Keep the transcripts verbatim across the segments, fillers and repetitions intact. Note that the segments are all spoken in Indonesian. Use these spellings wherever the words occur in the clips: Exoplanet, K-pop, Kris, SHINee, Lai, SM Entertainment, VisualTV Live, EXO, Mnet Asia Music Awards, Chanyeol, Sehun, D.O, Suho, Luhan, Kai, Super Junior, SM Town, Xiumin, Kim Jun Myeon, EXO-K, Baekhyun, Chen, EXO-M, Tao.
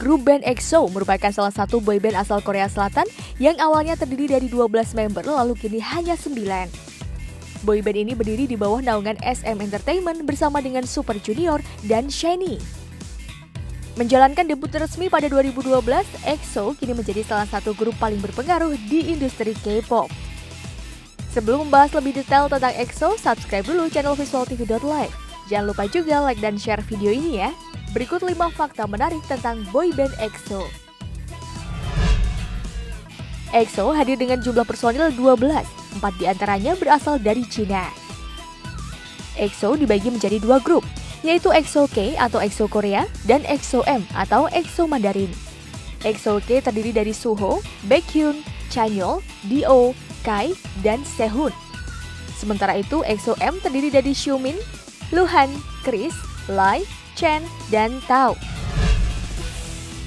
Grup band EXO merupakan salah satu boyband asal Korea Selatan yang awalnya terdiri dari dua belas member lalu kini hanya sembilan. Boyband ini berdiri di bawah naungan S M Entertainment bersama dengan Super Junior dan SHINee. Menjalankan debut resmi pada dua ribu dua belas, EXO kini menjadi salah satu grup paling berpengaruh di industri K-pop. Sebelum membahas lebih detail tentang EXO, subscribe dulu channel visual t v dot live. Jangan lupa juga like dan share video ini ya. Berikut lima fakta menarik tentang boyband EXO. EXO hadir dengan jumlah personil dua belas, empat diantaranya berasal dari Cina. EXO dibagi menjadi dua grup, yaitu EXO-K atau EXO Korea dan EXO-M atau EXO Mandarin. EXO-K terdiri dari Suho, Baekhyun, Chanyeol, D O, Kai, dan Sehun. Sementara itu EXO-M terdiri dari Xiumin, Luhan, Kris, Lai, Chen, dan Tao.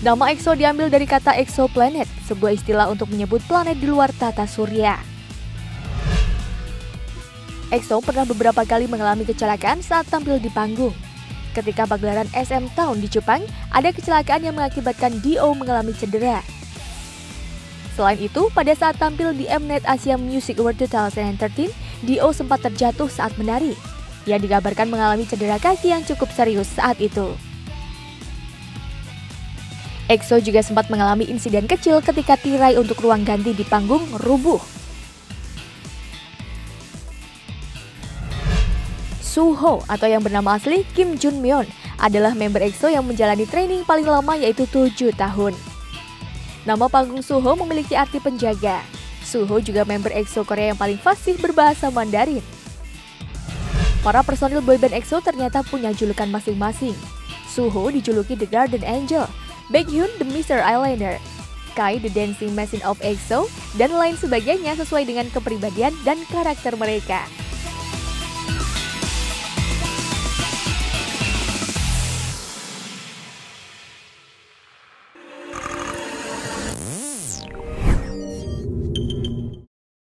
Nama EXO diambil dari kata Exoplanet, sebuah istilah untuk menyebut planet di luar tata surya. EXO pernah beberapa kali mengalami kecelakaan saat tampil di panggung. Ketika pagelaran S M Town di Jepang, ada kecelakaan yang mengakibatkan D O mengalami cedera. Selain itu, pada saat tampil di Mnet Asia Music Awards dua ribu tiga belas, D O sempat terjatuh saat menari. Ia dikabarkan mengalami cedera kaki yang cukup serius saat itu. EXO juga sempat mengalami insiden kecil ketika tirai untuk ruang ganti di panggung rubuh. Suho atau yang bernama asli Kim Jun Myeon adalah member EXO yang menjalani training paling lama yaitu tujuh tahun. Nama panggung Suho memiliki arti penjaga. Suho juga member EXO Korea yang paling fasih berbahasa Mandarin. Para personil boyband EXO ternyata punya julukan masing-masing. Suho dijuluki The Garden Angel, Baekhyun The Mister Eyeliner, Kai The Dancing Machine of EXO, dan lain sebagainya sesuai dengan kepribadian dan karakter mereka.